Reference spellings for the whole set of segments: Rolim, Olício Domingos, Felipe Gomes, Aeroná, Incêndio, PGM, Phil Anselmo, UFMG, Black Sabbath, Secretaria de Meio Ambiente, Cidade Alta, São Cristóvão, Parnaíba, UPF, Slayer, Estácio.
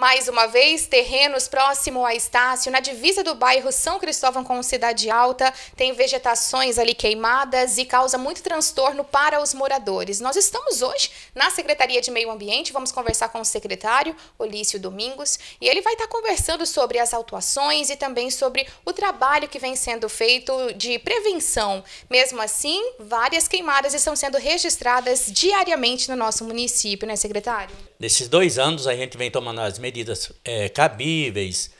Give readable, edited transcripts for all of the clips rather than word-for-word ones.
Mais uma vez, terrenos próximo a Estácio, na divisa do bairro São Cristóvão com Cidade Alta, tem vegetações ali queimadas e causa muito transtorno para os moradores. Nós estamos hoje na Secretaria de Meio Ambiente, vamos conversar com o secretário, Olício Domingos, e ele vai estar conversando sobre as autuações e também sobre o trabalho que vem sendo feito de prevenção. Mesmo assim, várias queimadas estão sendo registradas diariamente no nosso município, né, secretário? Nesses 2 anos a gente vem tomando as medidas cabíveis.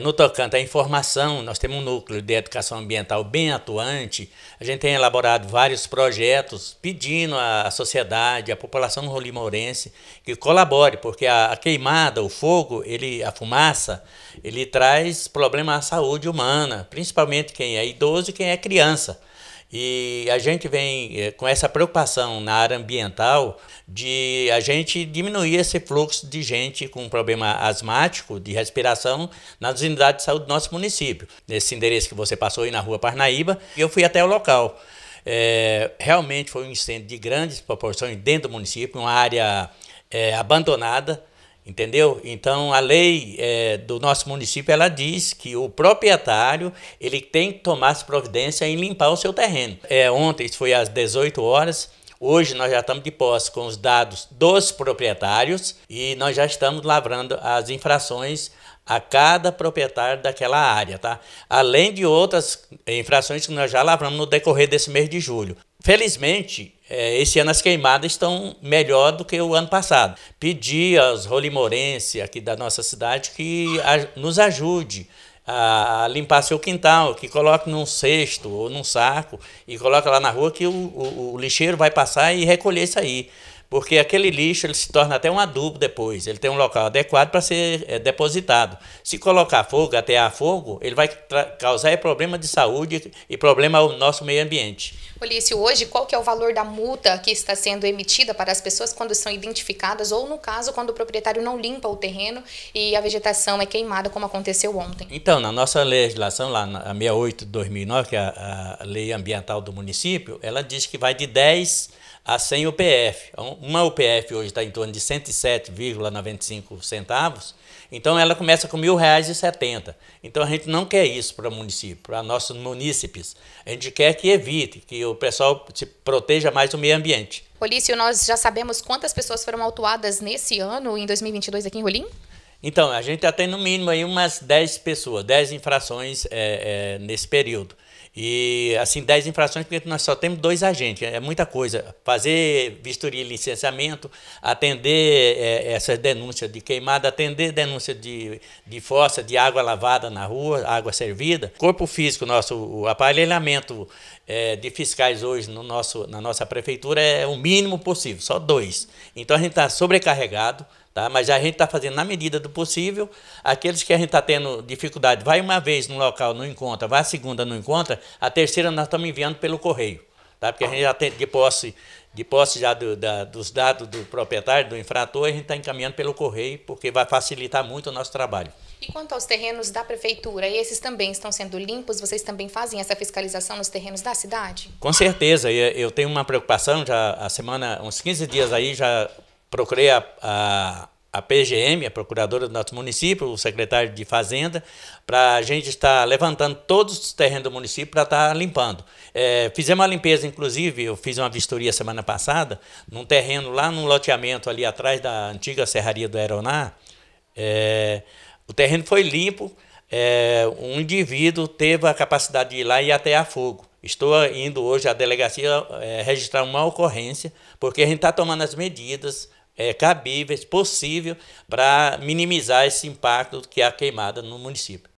No tocante à informação, nós temos um núcleo de educação ambiental bem atuante. A gente tem elaborado vários projetos pedindo à sociedade, à população rolimourense que colabore, porque a queimada, o fogo, a fumaça, ele traz problema à saúde humana, principalmente quem é idoso e quem é criança. E a gente vem com essa preocupação na área ambiental de a gente diminuir esse fluxo de gente com problema asmático, de respiração, nas unidades de saúde do nosso município. Nesse endereço que você passou aí na rua Parnaíba, eu fui até o local. Realmente foi um incêndio de grandes proporções dentro do município, uma área abandonada, entendeu? Então a lei do nosso município, ela diz que o proprietário ele tem que tomar as providências em limpar o seu terreno. Ontem isso foi às 18 horas, hoje nós já estamos de posse com os dados dos proprietários e nós já estamos lavrando as infrações a cada proprietário daquela área, tá? Além de outras infrações que nós já lavramos no decorrer desse mês de julho. Felizmente, esse ano as queimadas estão melhor do que o ano passado. Pedi aos rolimourenses aqui da nossa cidade que nos ajude a limpar seu quintal, que coloque num cesto ou num saco e coloque lá na rua, que o lixeiro vai passar e recolher isso aí. Porque aquele lixo ele se torna até um adubo depois, ele tem um local adequado para ser depositado. Se colocar fogo, atear fogo, ele vai causar problema de saúde e problema ao nosso meio ambiente. Olício, hoje qual que é o valor da multa que está sendo emitida para as pessoas quando são identificadas ou, no caso, quando o proprietário não limpa o terreno e a vegetação é queimada, como aconteceu ontem? Então, na nossa legislação, lá na 68 de 2009, que é a lei ambiental do município, ela diz que vai de 10 a 100 UPF. Uma UPF hoje está em torno de 107,95 centavos, então ela começa com R$ 1.000,70. Então a gente não quer isso para o município, para nossos munícipes. A gente quer que evite, que o pessoal se proteja mais o meio ambiente. Olício, nós já sabemos quantas pessoas foram autuadas nesse ano, em 2022, aqui em Rolim? Então, a gente já tem no mínimo aí umas 10 pessoas, 10 infrações nesse período. E assim, 10 infrações, porque nós só temos 2 agentes, é muita coisa. Fazer vistoria e licenciamento, atender essas denúncias de queimada, atender denúncia de fossa, de água lavada na rua, água servida. Corpo físico, o aparelhamento de fiscais hoje na nossa prefeitura é o mínimo possível, só 2. Então a gente está sobrecarregado. Tá? Mas a gente está fazendo na medida do possível. Aqueles que a gente está tendo dificuldade, vai uma vez no local, não encontra, vai a segunda, não encontra, a terceira nós estamos enviando pelo correio, tá? Porque a gente já tem de posse já dos dados do proprietário, do infrator, a gente está encaminhando pelo correio, porque vai facilitar muito o nosso trabalho. E quanto aos terrenos da prefeitura, esses também estão sendo limpos? Vocês também fazem essa fiscalização nos terrenos da cidade? Com certeza, eu tenho uma preocupação, já a semana, uns 15 dias aí, já procurei a PGM, a procuradora do nosso município, o secretário de Fazenda, para a gente estar levantando todos os terrenos do município para estar limpando. Fizemos uma limpeza, inclusive, eu fiz uma vistoria semana passada, num terreno lá num loteamento ali atrás da antiga serraria do Aeroná. O terreno foi limpo, um indivíduo teve a capacidade de ir lá e atear fogo. Estou indo hoje à delegacia registrar uma ocorrência, porque a gente está tomando as medidas cabíveis, possível, para minimizar esse impacto que é a queimada no município.